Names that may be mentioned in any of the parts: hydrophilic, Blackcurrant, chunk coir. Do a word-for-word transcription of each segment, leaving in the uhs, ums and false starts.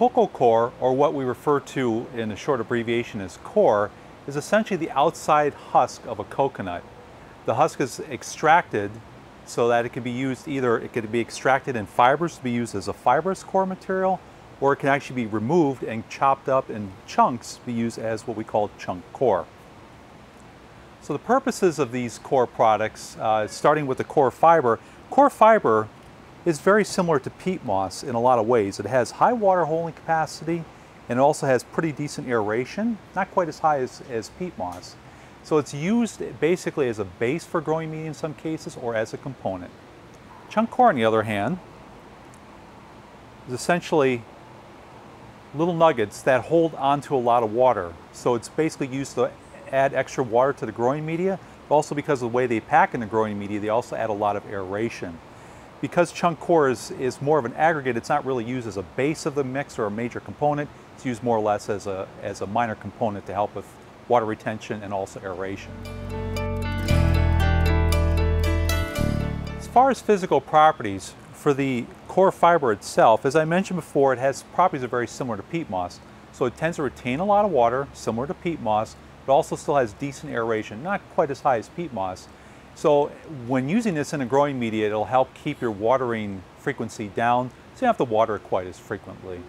Coco core, or what we refer to in a short abbreviation as core, is essentially the outside husk of a coconut. The husk is extracted so that it can be used either, it could be extracted in fibers to be used as a fibrous core material, or it can actually be removed and chopped up in chunks to be used as what we call chunk core. So the purposes of these core products, uh, starting with the core fiber, core fiber is very similar to peat moss in a lot of ways. It has high water holding capacity, and it also has pretty decent aeration, not quite as high as, as peat moss. So it's used basically as a base for growing media in some cases, or as a component. Chunk coir, on the other hand, is essentially little nuggets that hold onto a lot of water. So it's basically used to add extra water to the growing media, but also because of the way they pack in the growing media, they also add a lot of aeration. Because chunk coir is, is more of an aggregate, it's not really used as a base of the mix or a major component. It's used more or less as a, as a minor component to help with water retention and also aeration. As far as physical properties, for the core fiber itself, as I mentioned before, it has properties that are very similar to peat moss. So it tends to retain a lot of water, similar to peat moss, but also still has decent aeration, not quite as high as peat moss. So when using this in a growing media, it'll help keep your watering frequency down, so you don't have to water it quite as frequently.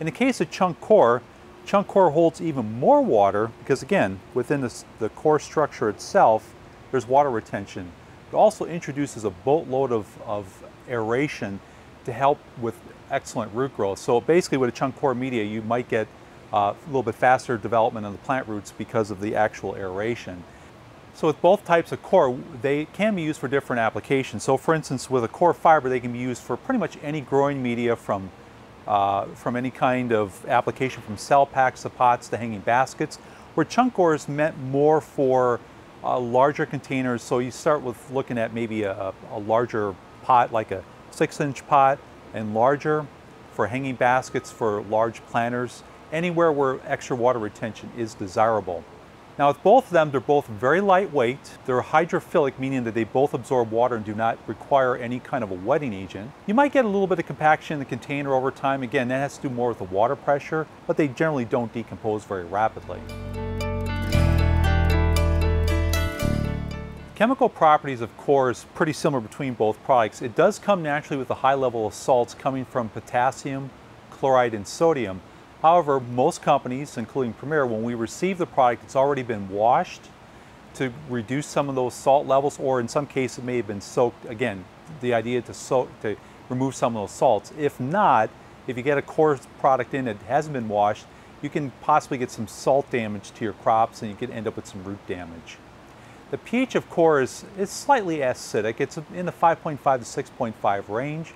In the case of chunk coir, chunk coir holds even more water because, again, within the, the core structure itself, there's water retention. It also introduces a boatload of, of aeration to help with excellent root growth. So basically with a chunk coir media, you might get uh, a little bit faster development of the plant roots because of the actual aeration. So with both types of coir, they can be used for different applications. So for instance, with a core fiber, they can be used for pretty much any growing media, from, uh, from any kind of application, from cell packs to pots to hanging baskets, where chunk coir is meant more for uh, larger containers. So you start with looking at maybe a, a larger pot, like a six inch pot and larger, for hanging baskets, for large planters, anywhere where extra water retention is desirable. Now with both of them, they're both very lightweight. They're hydrophilic, meaning that they both absorb water and do not require any kind of a wetting agent. You might get a little bit of compaction in the container over time. Again, that has to do more with the water pressure, but they generally don't decompose very rapidly. Chemical properties of coir is pretty similar between both products. It does come naturally with a high level of salts coming from potassium, chloride, and sodium. However, most companies, including Premier, when we receive the product, it's already been washed to reduce some of those salt levels, or in some cases it may have been soaked. Again, the idea to soak, to remove some of those salts. If not, if you get a coir product in that hasn't been washed, you can possibly get some salt damage to your crops, and you could end up with some root damage. The pH of coir is, is slightly acidic. It's in the five point five to six point five range.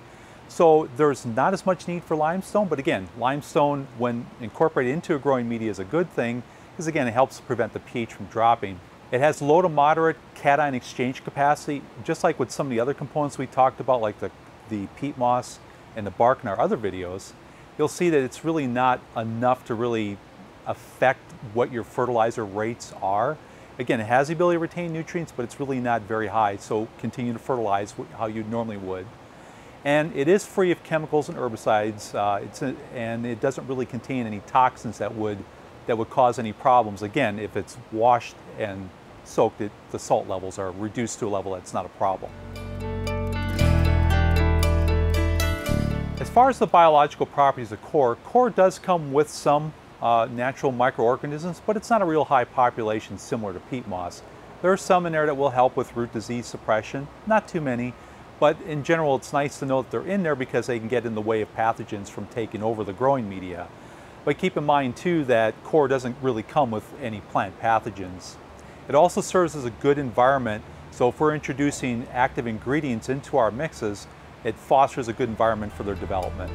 So there's not as much need for limestone, but again, limestone, when incorporated into a growing media, is a good thing, because again, it helps prevent the pH from dropping. It has low to moderate cation exchange capacity, just like with some of the other components we talked about, like the, the peat moss and the bark in our other videos. You'll see that it's really not enough to really affect what your fertilizer rates are. Again, it has the ability to retain nutrients, but it's really not very high, so continue to fertilize how you normally would. And it is free of chemicals and herbicides, uh, it's a, and it doesn't really contain any toxins that would, that would cause any problems. Again, if it's washed and soaked, it, the salt levels are reduced to a level that's not a problem. As far as the biological properties of coir, coir does come with some Uh, natural microorganisms, but it's not a real high population similar to peat moss. There are some in there that will help with root disease suppression, not too many, but in general it's nice to know that they're in there because they can get in the way of pathogens from taking over the growing media. But keep in mind too that coir doesn't really come with any plant pathogens. It also serves as a good environment, so if we're introducing active ingredients into our mixes, it fosters a good environment for their development.